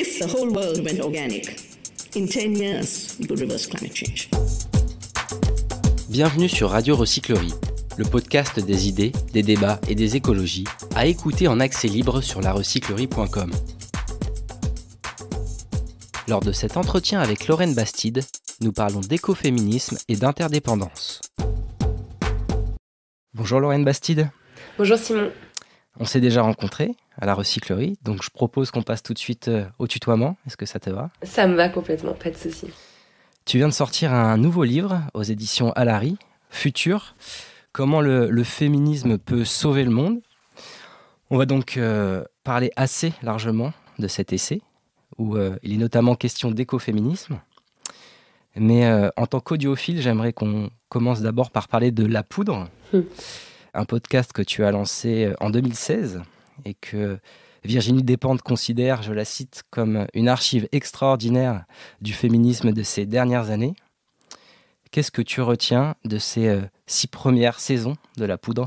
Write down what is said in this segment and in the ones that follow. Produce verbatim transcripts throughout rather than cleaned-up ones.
If the whole world went organic, in ten years, we could reverse climate change. Bienvenue sur Radio Recyclerie, le podcast des idées, des débats et des écologies, à écouter en accès libre sur la recyclerie point com. Lors de cet entretien avec Lauren Bastide, nous parlons d'écoféminisme et d'interdépendance. Bonjour Lauren Bastide. Bonjour Simon. On s'est déjà rencontrés à la recyclerie, donc je propose qu'on passe tout de suite au tutoiement. Est-ce que ça te va? Ça me va complètement, pas de souci. Tu viens de sortir un nouveau livre aux éditions Allary, Futur, comment le, le féminisme peut sauver le monde. On va donc euh, parler assez largement de cet essai, où euh, il est notamment question d'écoféminisme. Mais euh, en tant qu'audiophile, j'aimerais qu'on commence d'abord par parler de La Poudre, mmh. un podcast que tu as lancé en deux mille seize et que Virginie Despentes considère, je la cite, comme une archive extraordinaire du féminisme de ces dernières années. Qu'est-ce que tu retiens de ces euh, six premières saisons de La Poudre?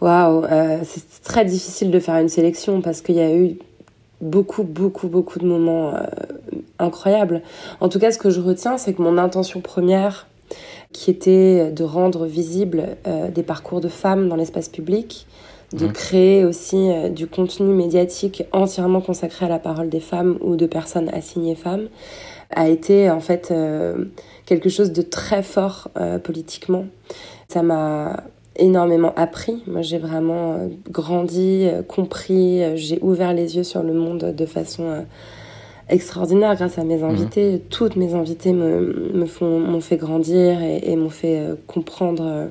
Waouh, c'est très difficile de faire une sélection parce qu'il y a eu beaucoup, beaucoup, beaucoup de moments euh, incroyables. En tout cas, ce que je retiens, c'est que mon intention première, qui était de rendre visible euh, des parcours de femmes dans l'espace public, de mmh. créer aussi euh, du contenu médiatique entièrement consacré à la parole des femmes ou de personnes assignées femmes, a été en fait euh, quelque chose de très fort euh, politiquement. Ça m'a énormément appris. Moi, j'ai vraiment grandi, compris, j'ai ouvert les yeux sur le monde de façon extraordinaire grâce à mes invités. Mmh. Toutes mes invitées me, me font, m'ont fait grandir et, et m'ont fait comprendre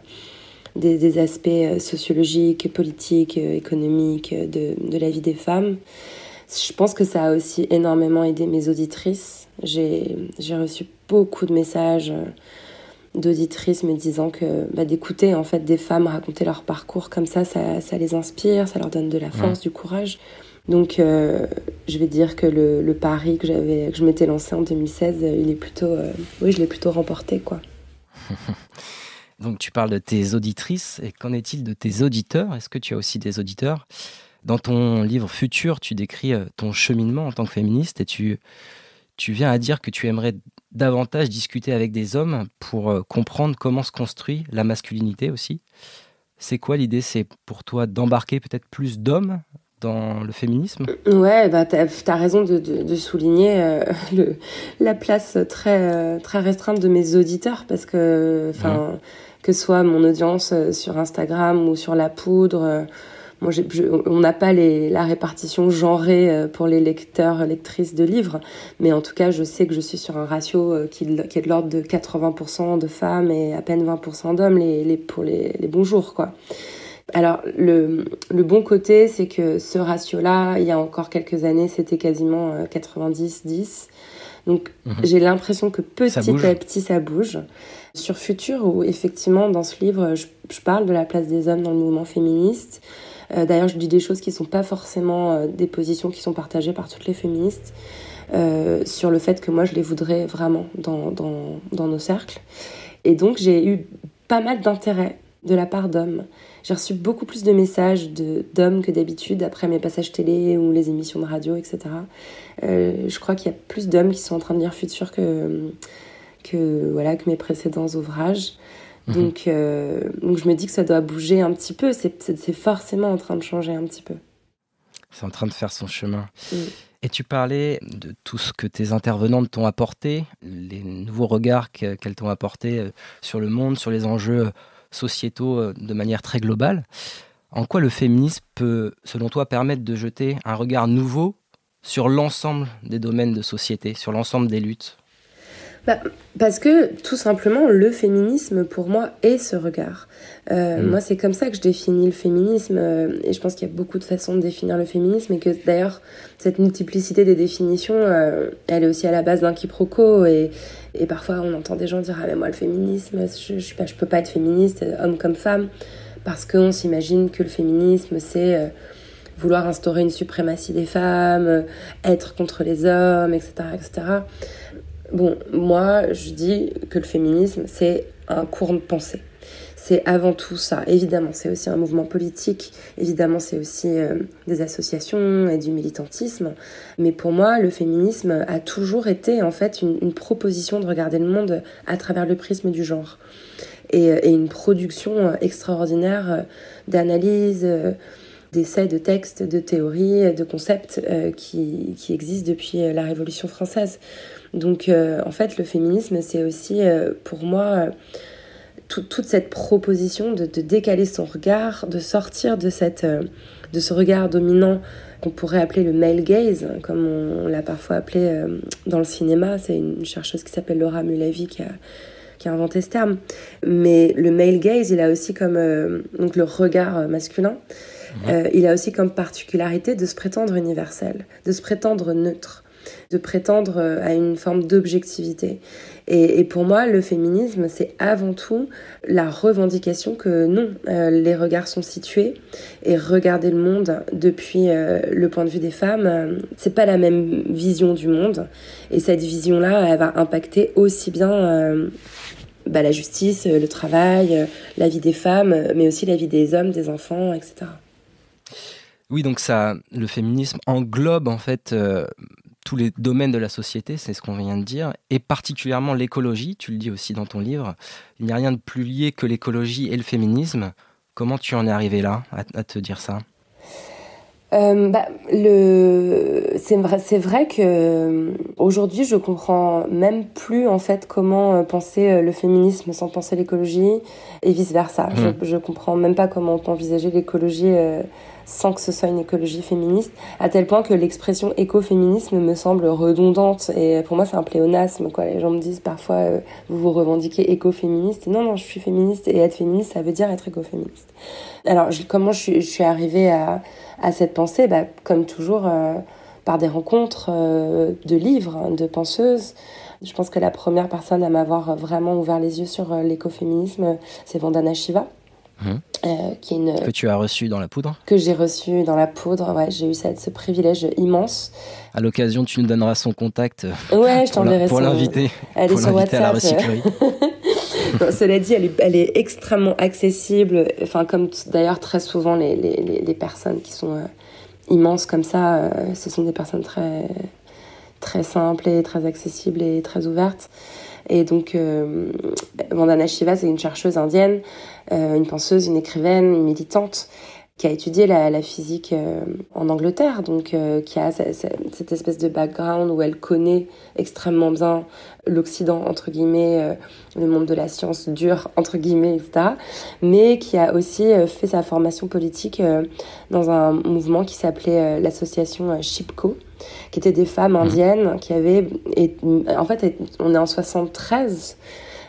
des, des aspects sociologiques, politiques, économiques de, de la vie des femmes. Je pense que ça a aussi énormément aidé mes auditrices. J'ai, j'ai reçu beaucoup de messages d'auditrices me disant que bah, d'écouter en fait des femmes raconter leur parcours comme ça, ça, ça les inspire, ça leur donne de la force, ouais. du courage. Donc euh, je vais dire que le, le pari que j'avais, que je m'étais lancé en deux mille seize, il est plutôt, euh, oui, je l'ai plutôt remporté, quoi. Donc tu parles de tes auditrices, et qu'en est-il de tes auditeurs? Est-ce que tu as aussi des auditeurs? Dans ton livre Futur, tu décris ton cheminement en tant que féministe et tu tu viens à dire que tu aimerais davantage discuter avec des hommes pour euh, comprendre comment se construit la masculinité aussi. C'est quoi l'idée? C'est pour toi d'embarquer peut-être plus d'hommes dans le féminisme? Ouais, bah, t'as, t'as raison de, de, de souligner euh, le, la place très, très restreinte de mes auditeurs parce que, enfin, ouais. que ce soit mon audience sur Instagram ou sur La Poudre... Euh, Moi, j'ai, je, on n'a pas les, la répartition genrée pour les lecteurs, lectrices de livres, mais en tout cas, je sais que je suis sur un ratio qui, qui est de l'ordre de quatre-vingts pour cent de femmes et à peine vingt pour cent d'hommes les, les, pour les, les bons jours, quoi. Alors, le, le bon côté, c'est que ce ratio-là, il y a encore quelques années, c'était quasiment quatre-vingt-dix dix. Donc, mmh. j'ai l'impression que petit à petit, ça bouge. Sur Futur, où effectivement, dans ce livre, je, je parle de la place des hommes dans le mouvement féministe. Euh, d'ailleurs, je dis des choses qui ne sont pas forcément euh, des positions qui sont partagées par toutes les féministes euh, sur le fait que moi, je les voudrais vraiment dans, dans, dans nos cercles. Et donc, j'ai eu pas mal d'intérêt de la part d'hommes. J'ai reçu beaucoup plus de messages de, d'hommes que d'habitude après mes passages télé ou les émissions de radio, et cetera. Euh, je crois qu'il y a plus d'hommes qui sont en train de lire Futur que, que, voilà, que mes précédents ouvrages. Donc, euh, donc je me dis que ça doit bouger un petit peu, c'est, c'est, c'est forcément en train de changer un petit peu. C'est en train de faire son chemin. Oui. Et tu parlais de tout ce que tes intervenantes t'ont apporté, les nouveaux regards que, qu'elles t'ont apportés sur le monde, sur les enjeux sociétaux de manière très globale. En quoi le féminisme peut, selon toi, permettre de jeter un regard nouveau sur l'ensemble des domaines de société, sur l'ensemble des luttes ? Bah, parce que, tout simplement, le féminisme, pour moi, est ce regard. Euh, mmh. Moi, c'est comme ça que je définis le féminisme, euh, et je pense qu'il y a beaucoup de façons de définir le féminisme, et que, d'ailleurs, cette multiplicité des définitions, euh, elle est aussi à la base d'un quiproquo, et, et parfois, on entend des gens dire « Ah, mais moi, le féminisme, je, je, je peux pas être féministe, homme comme femme », parce qu'on s'imagine que le féminisme, c'est... Euh, vouloir instaurer une suprématie des femmes, euh, être contre les hommes, et cetera, et cetera. Bon, moi, je dis que le féminisme, c'est un courant de pensée. c'est avant tout ça. Évidemment, c'est aussi un mouvement politique, évidemment, c'est aussi euh, des associations et du militantisme. Mais pour moi, le féminisme a toujours été en fait une, une proposition de regarder le monde à travers le prisme du genre. Et, et une production extraordinaire d'analyses, d'essais, de textes, de théories, de concepts euh, qui, qui existent depuis la Révolution française. Donc euh, en fait, le féminisme, c'est aussi euh, pour moi tout, toute cette proposition de, de décaler son regard, de sortir de, cette, euh, de ce regard dominant qu'on pourrait appeler le male gaze, comme on, on l'a parfois appelé euh, dans le cinéma. C'est une chercheuse qui s'appelle Laura Mullavy qui a... qui a inventé ce terme. Mais le male gaze, il a aussi comme... Euh, donc le regard masculin, mmh. euh, il a aussi comme particularité de se prétendre universel, de se prétendre neutre, de prétendre à une forme d'objectivité. Et, et pour moi, le féminisme, c'est avant tout la revendication que non, euh, les regards sont situés, et regarder le monde depuis euh, le point de vue des femmes, euh, c'est pas la même vision du monde. Et cette vision-là, elle va impacter aussi bien... Euh, Bah, la justice, le travail, la vie des femmes, mais aussi la vie des hommes, des enfants, et cetera. Oui, donc ça, le féminisme englobe en fait euh, tous les domaines de la société, c'est ce qu'on vient de dire, et particulièrement l'écologie, tu le dis aussi dans ton livre. Il n'y a rien de plus lié que l'écologie et le féminisme. Comment tu en es arrivée là, à, à te dire ça ? Euh, bah, le... c'est vrai, c'est vrai que aujourd'hui je comprends même plus en fait comment penser le féminisme sans penser l'écologie et vice versa. Mmh. Je, je comprends même pas comment on peut envisager l'écologie euh, sans que ce soit une écologie féministe, à tel point que l'expression écoféminisme me semble redondante et pour moi c'est un pléonasme, quoi. Les gens me disent parfois euh, vous vous revendiquez écoféministe. Non non, je suis féministe et être féministe ça veut dire être écoféministe. Alors je, comment je, je suis arrivée à à cette pensée, bah, comme toujours, euh, par des rencontres euh, de livres, de penseuses. Je pense que la première personne à m'avoir vraiment ouvert les yeux sur euh, l'écoféminisme, c'est Vandana Shiva. Mmh. Euh, qui est une... Que tu as reçu dans La Poudre. Que j'ai reçu dans La Poudre, ouais, j'ai eu cette, ce privilège immense. À l'occasion, tu nous donneras son contact ouais, je pour, la, pour son... l'inviter, elle pour est l'inviter sur à La Recyclerie. Non, cela dit, elle est, elle est extrêmement accessible, enfin, comme t- d'ailleurs très souvent les, les, les personnes qui sont euh, immenses comme ça, euh, ce sont des personnes très, très simples et très accessibles et très ouvertes. Et donc, euh, Vandana Shiva, c'est une chercheuse indienne, euh, une penseuse, une écrivaine, une militante, qui a étudié la, la physique euh, en Angleterre, donc euh, qui a sa, sa, cette espèce de background où elle connaît extrêmement bien l'Occident, entre guillemets, euh, le monde de la science dure, entre guillemets, et cetera, mais qui a aussi euh, fait sa formation politique euh, dans un mouvement qui s'appelait euh, l'association euh, Chipko, qui était des femmes indiennes qui avaient... Et, en fait, on est en soixante-treize...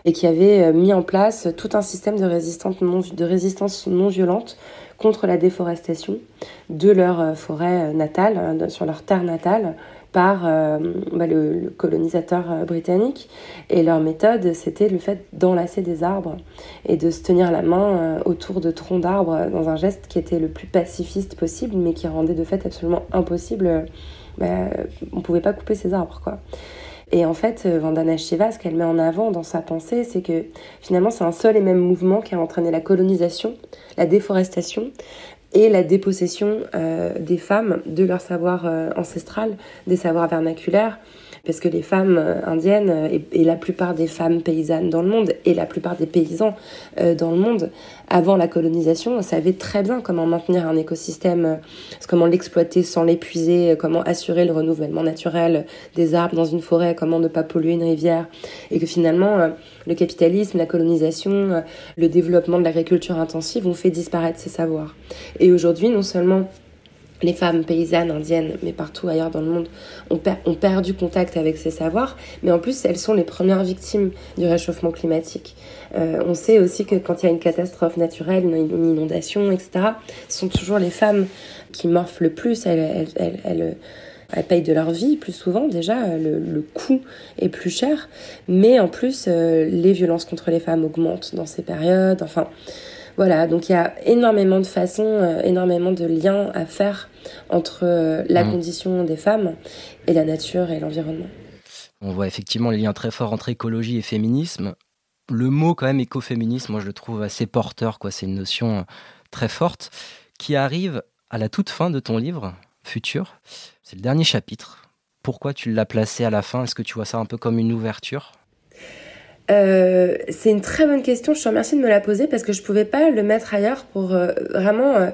et qui avait mis en place tout un système de résistance non, de résistance non violente contre la déforestation de leur forêt natale, sur leur terre natale, par euh, bah, le, le colonisateur britannique. Et leur méthode, c'était le fait d'enlacer des arbres et de se tenir la main autour de troncs d'arbres dans un geste qui était le plus pacifiste possible, mais qui rendait de fait absolument impossible. Bah, on ne pouvait pas couper ces arbres, quoi. Et en fait, Vandana Shiva, ce qu'elle met en avant dans sa pensée, c'est que finalement, c'est un seul et même mouvement qui a entraîné la colonisation, la déforestation et la dépossession euh, des femmes de leur savoir euh, ancestral, des savoirs vernaculaires, parce que les femmes indiennes et, et la plupart des femmes paysannes dans le monde et la plupart des paysans euh, dans le monde, avant la colonisation, savaient très bien comment maintenir un écosystème, comment l'exploiter sans l'épuiser, comment assurer le renouvellement naturel des arbres dans une forêt, comment ne pas polluer une rivière. Et que finalement, euh, le capitalisme, la colonisation, euh, le développement de l'agriculture intensive ont fait disparaître ces savoirs. Et aujourd'hui, non seulement... les femmes paysannes indiennes, mais partout ailleurs dans le monde, ont, per- ont perdu contact avec ces savoirs. Mais en plus, elles sont les premières victimes du réchauffement climatique. Euh, on sait aussi que quand il y a une catastrophe naturelle, une inondation, et cetera, ce sont toujours les femmes qui morphent le plus. Elles, elles, elles, elles, elles payent de leur vie plus souvent. Déjà, le, le coût est plus cher. Mais en plus, euh, les violences contre les femmes augmentent dans ces périodes. Enfin... Voilà, donc il y a énormément de façons, euh, énormément de liens à faire entre euh, la mmh. condition des femmes et la nature et l'environnement. On voit effectivement les liens très forts entre écologie et féminisme. le mot quand même écoféministe, moi je le trouve assez porteur, quoi. C'est une notion très forte qui arrive à la toute fin de ton livre, Futur. C'est le dernier chapitre. Pourquoi tu l'as placé à la fin? Est-ce que tu vois ça un peu comme une ouverture? Euh, c'est une très bonne question, je te remercie de me la poser parce que je ne pouvais pas le mettre ailleurs pour euh, vraiment euh,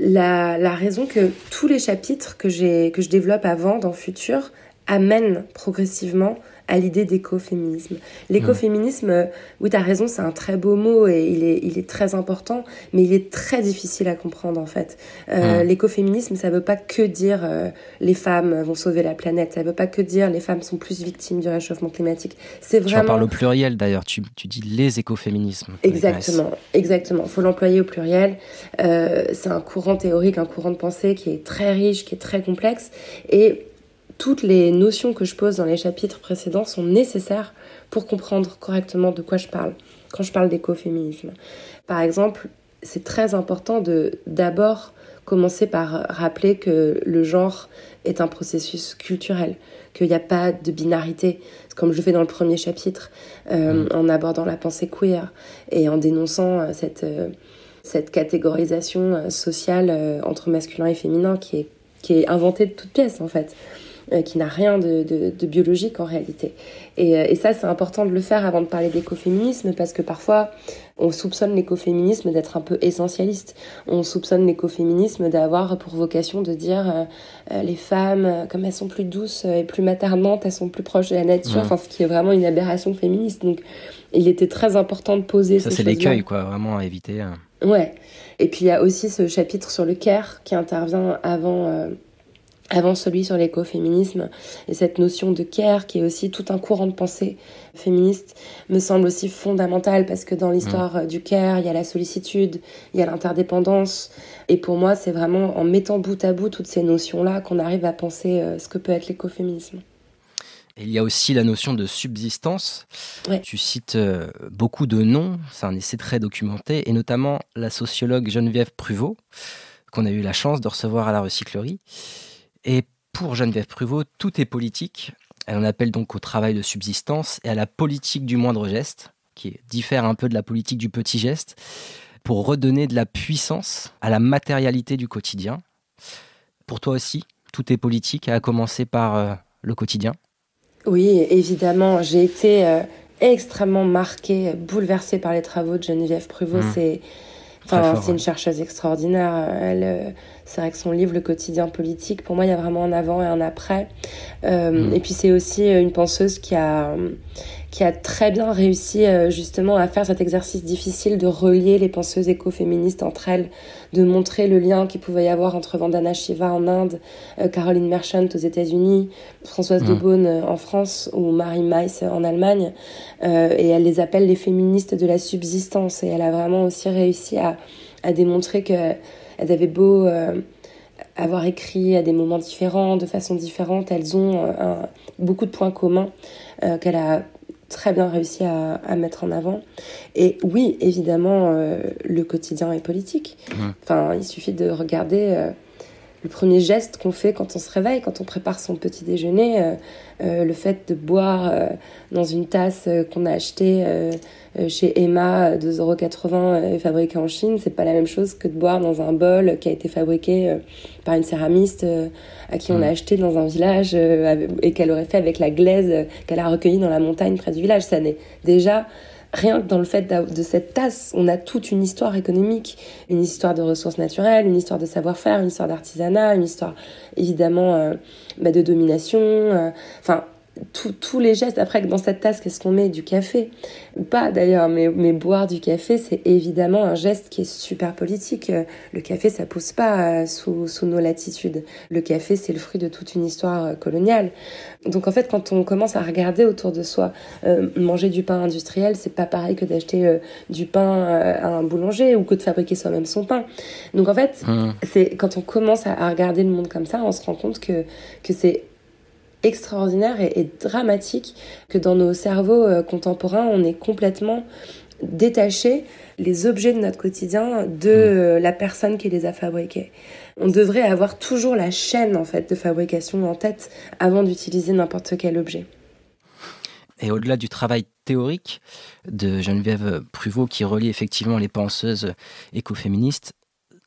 la, la raison que tous les chapitres que, que je développe avant dans Futur amènent progressivement à l'idée d'écoféminisme. L'écoféminisme, euh, oui tu as raison, c'est un très beau mot et il est, il est très important, mais il est très difficile à comprendre en fait. Euh, mmh. L'écoféminisme, ça ne veut pas que dire euh, les femmes vont sauver la planète, ça ne veut pas que dire les femmes sont plus victimes du réchauffement climatique. C'est vraiment... Tu en parles au pluriel d'ailleurs, tu, tu dis les écoféminismes. Exactement, exactement. Il faut l'employer au pluriel. Euh, c'est un courant théorique, un courant de pensée qui est très riche, qui est très complexe et toutes les notions que je pose dans les chapitres précédents sont nécessaires pour comprendre correctement de quoi je parle, quand je parle d'écoféminisme. Par exemple, c'est très important de d'abord commencer par rappeler que le genre est un processus culturel, qu'il n'y a pas de binarité, comme je le fais dans le premier chapitre, euh, en abordant la pensée queer et en dénonçant cette, euh, cette catégorisation sociale euh, entre masculin et féminin qui est, qui est inventée de toutes pièces, en fait. Qui n'a rien de, de, de biologique en réalité. Et, et ça, c'est important de le faire avant de parler d'écoféminisme, parce que parfois, on soupçonne l'écoféminisme d'être un peu essentialiste. On soupçonne l'écoféminisme d'avoir pour vocation de dire euh, les femmes, comme elles sont plus douces et plus maternantes, elles sont plus proches de la nature, ouais. Enfin, ce qui est vraiment une aberration féministe. Donc, il était très important de poser ça, ces choses-là. Ça, c'est l'écueil, quoi, vraiment à éviter. Hein. Ouais. Et puis, il y a aussi ce chapitre sur le care qui intervient avant... Euh, avant celui sur l'écoféminisme, et cette notion de care qui est aussi tout un courant de pensée féministe me semble aussi fondamentale parce que dans l'histoire mmh. du care, il y a la sollicitude, il y a l'interdépendance et pour moi c'est vraiment en mettant bout à bout toutes ces notions-là qu'on arrive à penser euh, ce que peut être l'écoféminisme. Et il y a aussi la notion de subsistance. Ouais. Tu cites euh, beaucoup de noms, c'est un essai très documenté et notamment la sociologue Geneviève Pruvost qu'on a eu la chance de recevoir à la Recyclerie. Et pour Geneviève Pruvost, tout est politique. Elle en appelle donc au travail de subsistance et à la politique du moindre geste, qui diffère un peu de la politique du petit geste, pour redonner de la puissance à la matérialité du quotidien. Pour toi aussi, tout est politique, à commencer par euh, le quotidien. Oui, évidemment, j'ai été euh, extrêmement marquée, bouleversée par les travaux de Geneviève Pruvost. Mmh. C'est... Enfin, c'est une chercheuse extraordinaire. Elle, euh, c'est vrai que son livre, Le Quotidien Politique, pour moi, il y a vraiment un avant et un après. Euh, mmh. Et puis, c'est aussi une penseuse qui a, qui a très bien réussi euh, justement à faire cet exercice difficile de relier les penseuses écoféministes entre elles, de montrer le lien qu'il pouvait y avoir entre Vandana Shiva en Inde, euh, Caroline Merchant aux États-Unis, Françoise mmh. d'Eaubonne en France ou Maria Mies en Allemagne. Euh, et elle les appelle les féministes de la subsistance. Et elle a vraiment aussi réussi à à démontrer qu'elles avaient beau euh, avoir écrit à des moments différents, de façon différente, elles ont euh, un, beaucoup de points communs euh, qu'elle a très bien réussi à, à mettre en avant. Et oui, évidemment, euh, le quotidien est politique. Mmh. Enfin, il suffit de regarder euh, le premier geste qu'on fait quand on se réveille, quand on prépare son petit déjeuner, euh, euh, le fait de boire euh, dans une tasse euh, qu'on a achetée... Euh, chez Emma, deux euros quatre-vingts, fabriquée en Chine, c'est pas la même chose que de boire dans un bol qui a été fabriqué par une céramiste à qui on a acheté dans un village et qu'elle aurait fait avec la glaise qu'elle a recueillie dans la montagne près du village. Ça n'est déjà... Rien que dans le fait de cette tasse, on a toute une histoire économique, une histoire de ressources naturelles, une histoire de savoir-faire, une histoire d'artisanat, une histoire évidemment euh, bah, de domination, euh, enfin... tous les gestes. Après, dans cette tasse, qu'est-ce qu'on met? Du café? Ou pas, d'ailleurs. Mais, mais boire du café, c'est évidemment un geste qui est super politique. Le café, ça pousse pas sous, sous nos latitudes. Le café, c'est le fruit de toute une histoire coloniale. Donc, en fait, quand on commence à regarder autour de soi, euh, manger du pain industriel, c'est pas pareil que d'acheter euh, du pain à un boulanger ou que de fabriquer soi-même son pain. Donc, en fait, mmh. c'est, quand on commence à regarder le monde comme ça, on se rend compte que, que c'est extraordinaire et, et dramatique que dans nos cerveaux euh, contemporains, on est complètement détaché les objets de notre quotidien de euh, la personne qui les a fabriqués. On devrait avoir toujours la chaîne en fait de fabrication en tête avant d'utiliser n'importe quel objet. Et au-delà du travail théorique de Geneviève Pruvost, qui relie effectivement les penseuses écoféministes,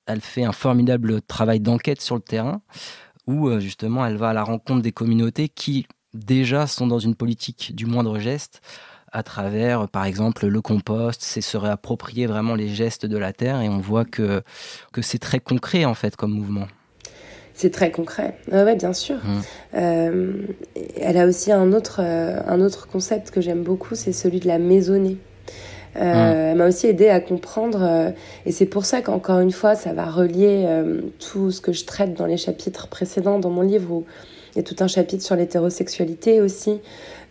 elle fait un formidable travail d'enquête sur le terrain, où justement elle va à la rencontre des communautés qui déjà sont dans une politique du moindre geste, à travers, par exemple, le compost, c'est se réapproprier vraiment les gestes de la terre, et on voit que, que c'est très concret, en fait, comme mouvement. C'est très concret, ah ouais, bien sûr. Mmh. Euh, elle a aussi un autre, euh, un autre concept que j'aime beaucoup, c'est celui de la maisonnée. Euh, mmh. Elle m'a aussi aidée à comprendre, euh, et c'est pour ça qu'encore une fois, ça va relier euh, tout ce que je traite dans les chapitres précédents dans mon livre, où il y a tout un chapitre sur l'hétérosexualité aussi,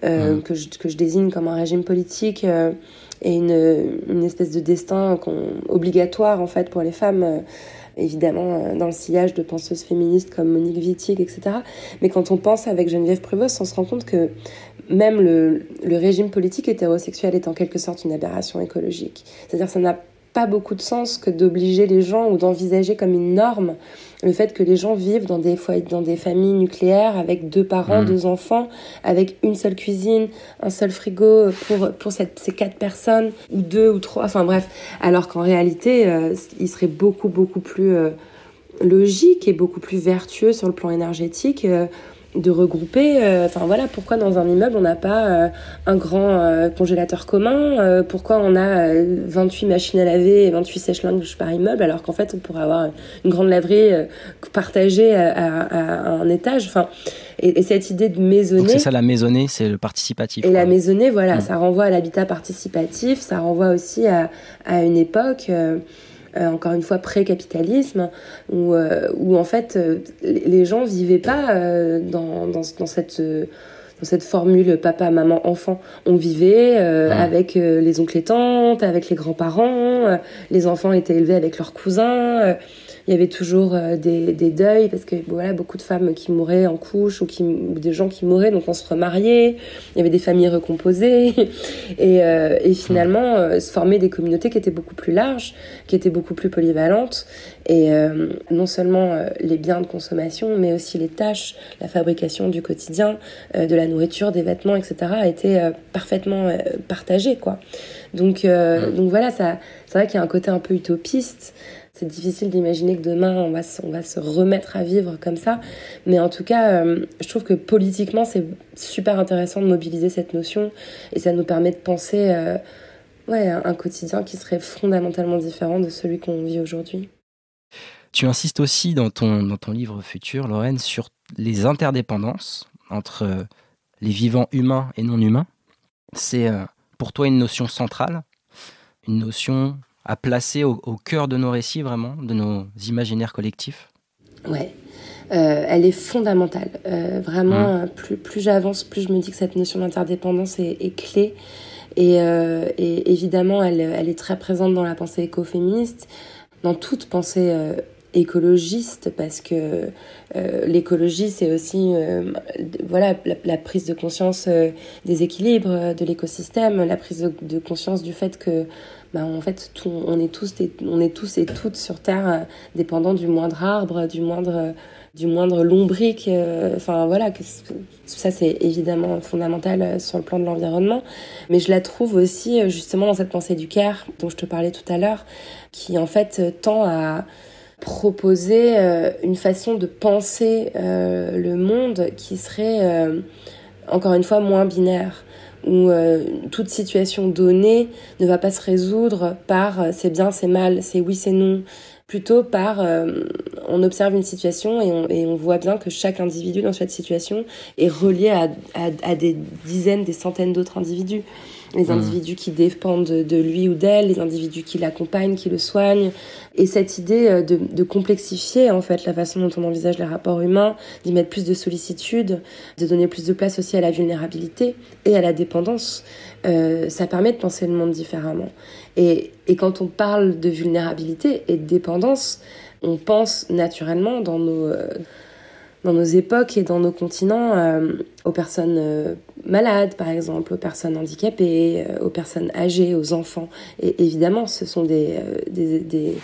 euh, mmh. que, je, que je désigne comme un régime politique euh, et une, une espèce de destin obligatoire en fait pour les femmes, euh, évidemment euh, dans le sillage de penseuses féministes comme Monique Wittig, et cetera. Mais quand on pense avec Geneviève Pruvost, on se rend compte que même le, le régime politique hétérosexuel est en quelque sorte une aberration écologique. C'est-à-dire que ça n'a pas beaucoup de sens que d'obliger les gens ou d'envisager comme une norme le fait que les gens vivent dans des foyers, dans des familles nucléaires avec deux parents, mmh. deux enfants, avec une seule cuisine, un seul frigo pour, pour cette, ces quatre personnes, ou deux ou trois, enfin bref. Alors qu'en réalité, euh, il serait beaucoup, beaucoup plus euh, logique et beaucoup plus vertueux sur le plan énergétique euh, de regrouper, euh, enfin voilà, pourquoi dans un immeuble on n'a pas euh, un grand euh, congélateur commun, euh, pourquoi on a euh, vingt-huit machines à laver et vingt-huit sèche-linges par immeuble, alors qu'en fait on pourrait avoir une grande laverie euh, partagée à, à, à un étage, enfin, et, et cette idée de maisonner. Donc c'est ça la maisonnée, c'est le participatif. Et quoi. La maisonnée, voilà, mmh. ça renvoie à l'habitat participatif, ça renvoie aussi à, à une époque... Euh, Euh, encore une fois, pré-capitalisme, où, euh, où en fait, euh, les gens ne vivaient pas euh, dans, dans, dans, cette, euh, dans cette formule papa, maman, enfant. On vivait euh, ouais. avec euh, les oncles et tantes, avec les grands-parents, euh, les enfants étaient élevés avec leurs cousins, euh, il y avait toujours euh, des, des deuils, parce que voilà, beaucoup de femmes qui mouraient en couche, ou, qui, ou des gens qui mouraient, donc on se remariait, il y avait des familles recomposées, et, euh, et finalement, euh, se formaient des communautés qui étaient beaucoup plus larges, qui étaient beaucoup plus polyvalentes, et euh, non seulement euh, les biens de consommation, mais aussi les tâches, la fabrication du quotidien, euh, de la nourriture, des vêtements, et cetera, a été euh, parfaitement euh, partagée, quoi. Donc, euh, donc voilà, ça, c'est vrai qu'il y a un côté un peu utopiste. C'est difficile d'imaginer que demain, on va, se, on va se remettre à vivre comme ça. Mais en tout cas, euh, je trouve que politiquement, c'est super intéressant de mobiliser cette notion. Et ça nous permet de penser euh, ouais, un quotidien qui serait fondamentalement différent de celui qu'on vit aujourd'hui. Tu insistes aussi dans ton, dans ton livre Futur, Lauren, sur les interdépendances entre les vivants humains et non humains. C'est euh, pour toi une notion centrale, une notion... à placer au, au cœur de nos récits, vraiment, de nos imaginaires collectifs? Ouais, euh, elle est fondamentale. Euh, vraiment, mmh. plus, plus j'avance, plus je me dis que cette notion d'interdépendance est, est clé. Et, euh, et évidemment, elle, elle est très présente dans la pensée écoféministe, dans toute pensée euh, écologiste, parce que euh, l'écologie, c'est aussi euh, voilà, la, la prise de conscience euh, des équilibres de l'écosystème, la prise de, de conscience du fait que bah, en fait, tout, on, est tous et, on est tous et toutes sur Terre euh, dépendants du moindre arbre, du moindre, euh, du moindre lombrique. Enfin, euh, voilà, que, ça, c'est évidemment fondamental euh, sur le plan de l'environnement. Mais je la trouve aussi, euh, justement, dans cette pensée du care dont je te parlais tout à l'heure, qui, en fait, euh, tend à proposer euh, une façon de penser euh, le monde qui serait, euh, encore une fois, moins binaire, où euh, toute situation donnée ne va pas se résoudre par euh, c'est bien, c'est mal, c'est oui, c'est non. Plutôt par euh, on observe une situation et on, et on voit bien que chaque individu dans cette situation est relié à, à, à des dizaines, des centaines d'autres individus. Les individus mmh. qui dépendent de, de lui ou d'elle, les individus qui l'accompagnent, qui le soignent. Et cette idée de, de complexifier, en fait, la façon dont on envisage les rapports humains, d'y mettre plus de sollicitude, de donner plus de place aussi à la vulnérabilité et à la dépendance, euh, ça permet de penser le monde différemment. Et, et quand on parle de vulnérabilité et de dépendance, on pense naturellement dans nos... Euh, dans nos époques et dans nos continents, euh, aux personnes euh, malades, par exemple, aux personnes handicapées, euh, aux personnes âgées, aux enfants. Et évidemment, ce sont des, euh, des, des,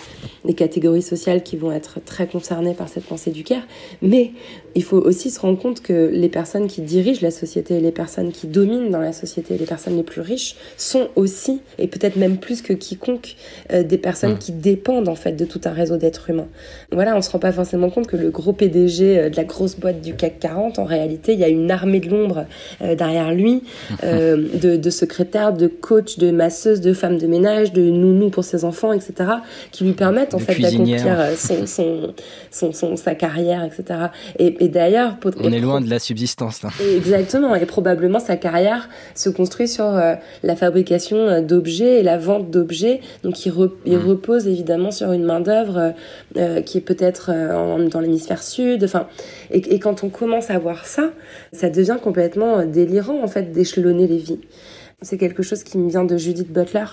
des catégories sociales qui vont être très concernées par cette pensée du care. Mais il faut aussi se rendre compte que les personnes qui dirigent la société, les personnes qui dominent dans la société, les personnes les plus riches, sont aussi, et peut-être même plus que quiconque, euh, des personnes mmh. qui dépendent en fait de tout un réseau d'êtres humains. Voilà, on ne se rend pas forcément compte que le gros P D G de la grosse boîte du C A C quarante, en réalité, il y a une armée de l'ombre euh, derrière lui, euh, de, de secrétaires, de coachs, de masseuses, de femmes de ménage, de nounous pour ses enfants, et cetera, qui lui permettent en de fait d'accomplir son, son, son, son, sa carrière, et cetera. Et, et d'ailleurs... On et est loin pro... de la subsistance, là. Exactement, et probablement sa carrière se construit sur euh, la fabrication d'objets et la vente d'objets, donc il, re, il mmh. repose évidemment sur une main-d'œuvre euh, qui est peut-être euh, en, dans l'hémisphère sud, enfin... Et, et quand on commence à voir ça, ça devient complètement délirant, en fait, d'échelonner les vies. C'est quelque chose qui me vient de Judith Butler,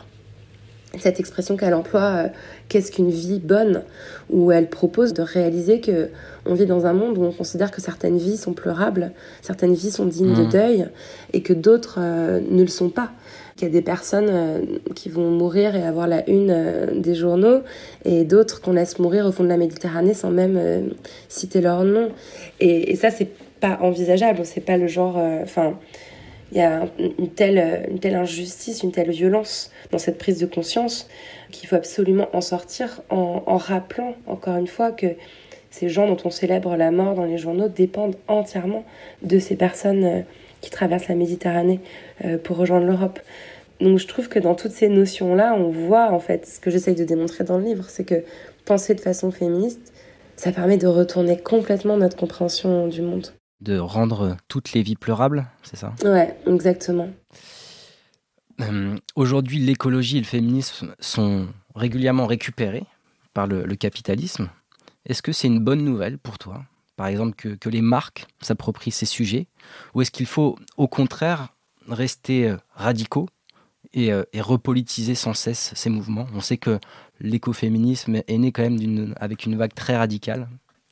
cette expression qu'elle emploie, euh, qu'est-ce qu'une vie bonne, où elle propose de réaliser qu'on vit dans un monde où on considère que certaines vies sont pleurables, certaines vies sont dignes mmh. de deuil, et que d'autres euh, ne le sont pas. Il y a des personnes euh, qui vont mourir et avoir la une euh, des journaux, et d'autres qu'on laisse mourir au fond de la Méditerranée sans même euh, citer leur nom. Et, et ça, c'est pas envisageable, c'est pas le genre... Enfin, euh, il y a une telle, une telle injustice, une telle violence dans cette prise de conscience qu'il faut absolument en sortir en, en rappelant, encore une fois, que ces gens dont on célèbre la mort dans les journaux dépendent entièrement de ces personnes euh, qui traversent la Méditerranée euh, pour rejoindre l'Europe. Donc je trouve que dans toutes ces notions-là, on voit en fait ce que j'essaye de démontrer dans le livre, c'est que penser de façon féministe, ça permet de retourner complètement notre compréhension du monde. De rendre toutes les vies pleurables, c'est ça ? Ouais, exactement. Euh, aujourd'hui, l'écologie et le féminisme sont régulièrement récupérés par le, le capitalisme. Est-ce que c'est une bonne nouvelle pour toi ? Par exemple, que, que les marques s'approprient ces sujets, ou est-ce qu'il faut, au contraire, rester radicaux et, et repolitiser sans cesse ces mouvements ? On sait que l'écoféminisme est né quand même d'une, avec une vague très radicale.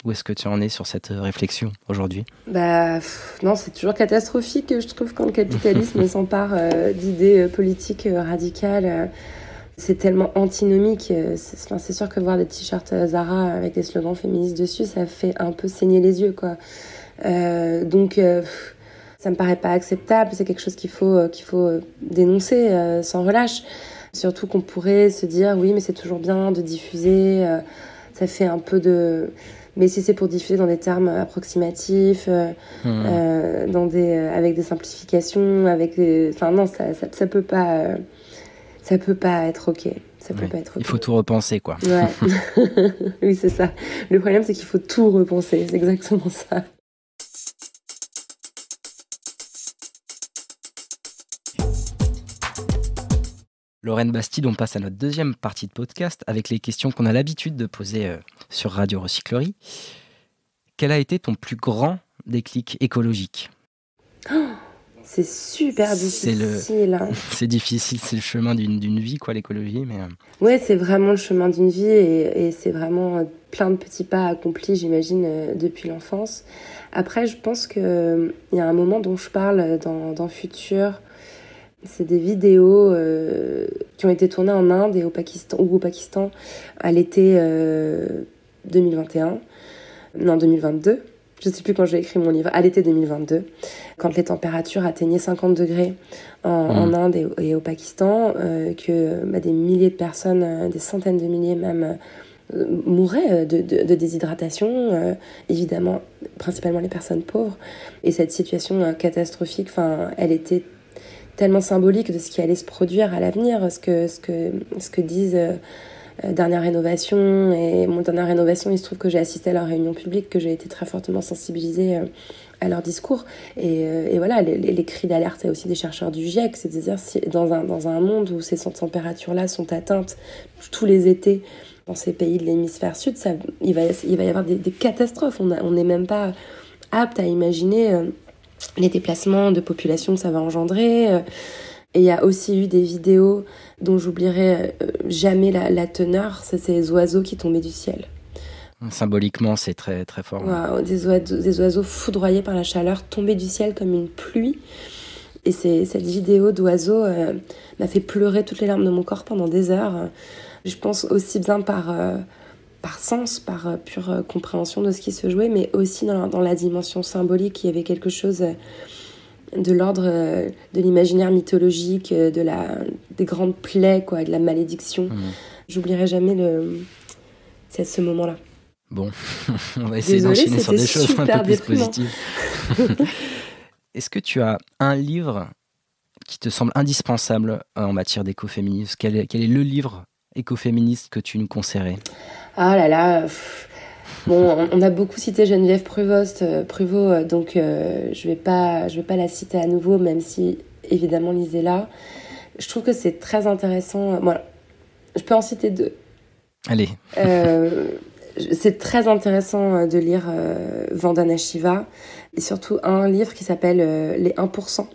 Où est-ce que tu en es sur cette réflexion aujourd'hui ? Bah, pff, non, c'est toujours catastrophique, je trouve, quand le capitalisme s'empare euh, d'idées politiques euh, radicales. Euh, c'est tellement antinomique. C'est, c'est sûr que voir des t-shirts Zara avec des slogans féministes dessus, ça fait un peu saigner les yeux, quoi. Euh, donc, euh, ça me paraît pas acceptable. C'est quelque chose qu'il faut, qu'il faut dénoncer euh, sans relâche. Surtout qu'on pourrait se dire, oui, mais c'est toujours bien de diffuser. Euh, ça fait un peu de... Mais si c'est pour diffuser dans des termes approximatifs, euh, mmh. euh, dans des, euh, avec des simplifications, avec... Enfin non, ça, ça, ça peut pas... Euh... Ça peut pas être ok. Ça peut oui. pas être okay. Il faut tout repenser, quoi. Ouais. Oui, c'est ça. Le problème, c'est qu'il faut tout repenser. C'est exactement ça. Lauren Bastide, on passe à notre deuxième partie de podcast avec les questions qu'on a l'habitude de poser sur Radio Recyclerie. Quel a été ton plus grand déclic écologique ? Oh, c'est super difficile. C'est, le... c'est difficile, c'est le chemin d'une, d'une vie, quoi, l'écologie. Mais... Ouais, c'est vraiment le chemin d'une vie et, et c'est vraiment plein de petits pas accomplis, j'imagine, depuis l'enfance. Après, je pense qu'il y a un moment dont je parle dans, dans Futur. C'est des vidéos euh, qui ont été tournées en Inde et au Pakistan, ou au Pakistan à l'été euh, deux mille vingt et un. Non, deux mille vingt-deux. Je ne sais plus quand j'ai écrit mon livre, à l'été deux mille vingt-deux, quand les températures atteignaient cinquante degrés en, mmh. en Inde et, et au Pakistan, euh, que bah, des milliers de personnes, euh, des centaines de milliers même, euh, mouraient de, de, de déshydratation, euh, évidemment, principalement les personnes pauvres. Et cette situation euh, catastrophique, elle était tellement symbolique de ce qui allait se produire à l'avenir, ce que, ce que, ce que disent euh, Dernière Rénovation. Et mon Dernière Rénovation, il se trouve que j'ai assisté à leur réunion publique, que j'ai été très fortement sensibilisée euh, à leur discours. Et, euh, et voilà, les, les, les cris d'alerte, c'est aussi des chercheurs du GIEC, c'est-à-dire si, dans, un, dans un monde où ces températures-là sont atteintes tous les étés dans ces pays de l'hémisphère sud, ça, il, va, il va y avoir des, des catastrophes. On n'est même pas apte à imaginer... Euh, les déplacements de population que ça va engendrer. Et il y a aussi eu des vidéos dont j'oublierai jamais la, la teneur, c'est ces oiseaux qui tombaient du ciel. Symboliquement, c'est très, très fort. Wow, des, oiseaux, des oiseaux foudroyés par la chaleur, tombés du ciel comme une pluie. Et c'est, cette vidéo d'oiseaux euh, m'a fait pleurer toutes les larmes de mon corps pendant des heures. Je pense aussi bien par, euh, par sens, par euh, pure euh, compréhension de ce qui se jouait, mais aussi dans la, dans la dimension symbolique. Il y avait quelque chose euh, de l'ordre euh, de l'imaginaire mythologique, euh, de la, des grandes plaies, quoi, de la malédiction. Mmh. J'oublierai jamais le, c'est ce moment-là. Bon, on va essayer Désolée, d'enchaîner sur des choses un peu plus positives. Est-ce que tu as un livre qui te semble indispensable en matière d'écoféminisme ? Quel est, quel est le livre écoféministe que tu nous conseillerais ? Ah là là, pff. Bon, on a beaucoup cité Geneviève Pruvost, euh, Pruvost, donc euh, je vais pas, je vais pas la citer à nouveau, même si évidemment lisez-la. Je trouve que c'est très intéressant. Voilà, je peux en citer deux. Allez. Euh, C'est très intéressant de lire euh, Vandana Shiva, et surtout un livre qui s'appelle euh, « Les un pour cent »,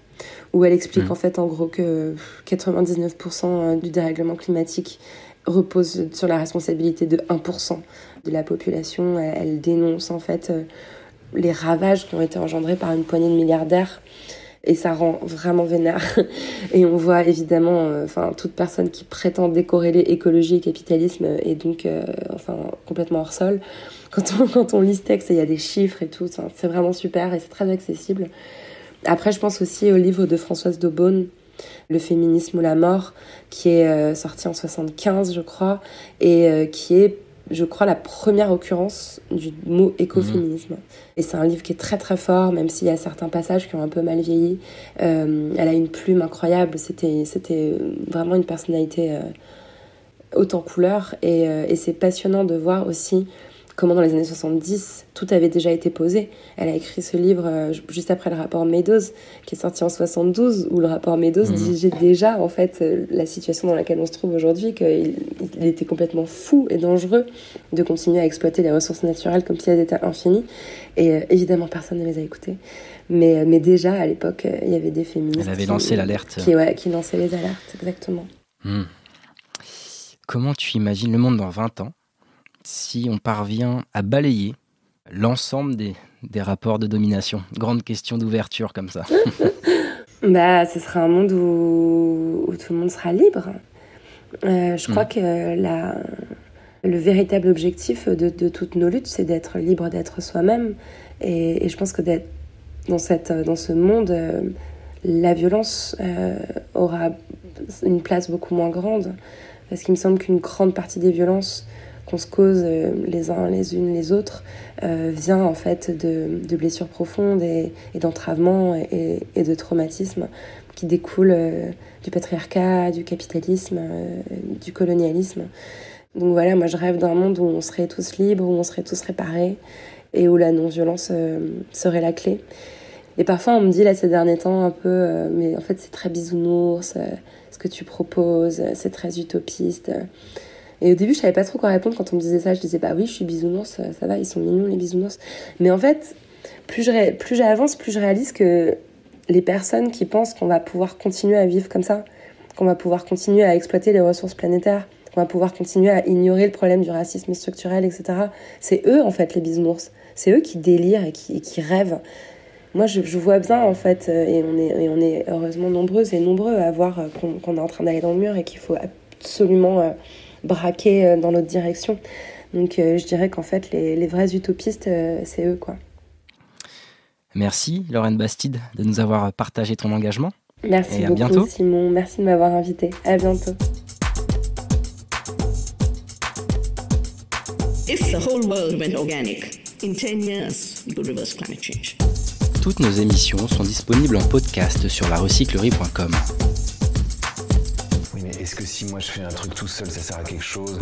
où elle explique mmh. en fait en gros que quatre-vingt-dix-neuf pour cent du dérèglement climatique repose sur la responsabilité de un pour cent de la population. Elle, elle dénonce en fait euh, les ravages qui ont été engendrés par une poignée de milliardaires, et ça rend vraiment vénère. Et on voit évidemment euh, enfin, toute personne qui prétend décorréler écologie et capitalisme est donc euh, enfin, complètement hors sol. Quand on, quand on lit ce texte, il y a des chiffres et tout. Enfin, c'est vraiment super et c'est très accessible. Après, je pense aussi au livre de Françoise d'Eaubonne, Le féminisme ou la mort, qui est euh, sorti en soixante-quinze, je crois, et euh, qui est, je crois, la première occurrence du mot écoféminisme. Mmh. Et c'est un livre qui est très très fort, même s'il y a certains passages qui ont un peu mal vieilli. Euh, elle a une plume incroyable, c'était, c'était vraiment une personnalité euh, haute en couleurs. Et, euh, et c'est passionnant de voir aussi comment dans les années soixante-dix, tout avait déjà été posé. Elle a écrit ce livre euh, juste après le rapport Meadows, qui est sorti en soixante-douze, où le rapport Meadows mmh. disait déjà, en fait, euh, la situation dans laquelle on se trouve aujourd'hui, qu'il il était complètement fou et dangereux de continuer à exploiter les ressources naturelles comme si elles étaient infinies. Et euh, évidemment, personne ne les a écoutées. Mais, euh, mais déjà, à l'époque, euh, il y avait des féministes... Elle avait lancé qui, l'alerte. Qui, ouais, qui lançaient les alertes, exactement. Mmh. Comment tu imagines le monde dans vingt ans ? Si on parvient à balayer l'ensemble des, des rapports de domination? Grande question d'ouverture comme ça. Bah, ce sera un monde où, où tout le monde sera libre. Euh, je mmh. crois que la, le véritable objectif de, de toutes nos luttes, c'est d'être libre d'être soi-même. Et, et je pense que d'être dans, cette, dans ce monde, euh, la violence euh, aura une place beaucoup moins grande. Parce qu'il me semble qu'une grande partie des violences qu'on se cause les uns les unes les autres euh, vient en fait de, de blessures profondes et, et d'entravements et, et de traumatismes qui découlent euh, du patriarcat, du capitalisme, euh, du colonialisme. Donc voilà, moi je rêve d'un monde où on serait tous libres, où on serait tous réparés et où la non-violence euh, serait la clé. Et parfois on me dit là ces derniers temps un peu, euh, mais en fait c'est très bisounours, euh, ce que tu proposes, c'est très utopiste. Euh, Et au début, je savais pas trop quoi répondre quand on me disait ça. Je disais, bah oui, je suis bisounours, ça, ça va, ils sont mignons, les bisounours. Mais en fait, plus, je ré... plus j'avance, plus je réalise que les personnes qui pensent qu'on va pouvoir continuer à vivre comme ça, qu'on va pouvoir continuer à exploiter les ressources planétaires, qu'on va pouvoir continuer à ignorer le problème du racisme structurel, et cetera, c'est eux, en fait, les bisounours. C'est eux qui délirent et qui, et qui rêvent. Moi, je, je vois bien, en fait, et on est, et on est heureusement nombreuses et nombreux à voir qu'on, qu'on est en train d'aller dans le mur et qu'il faut absolument... Euh, braqués dans l'autre direction. Donc euh, je dirais qu'en fait, les, les vrais utopistes, euh, c'est eux, quoi. Merci, Lauren Bastide, de nous avoir partagé ton engagement. Merci et beaucoup, à bientôt. Simon. Merci de m'avoir invité. À bientôt. If the whole world went organic, in ten years, we could reverse climate change. Toutes nos émissions sont disponibles en podcast sur la recyclerie point com. Est-ce que si moi je fais un truc tout seul, ça sert à quelque chose ?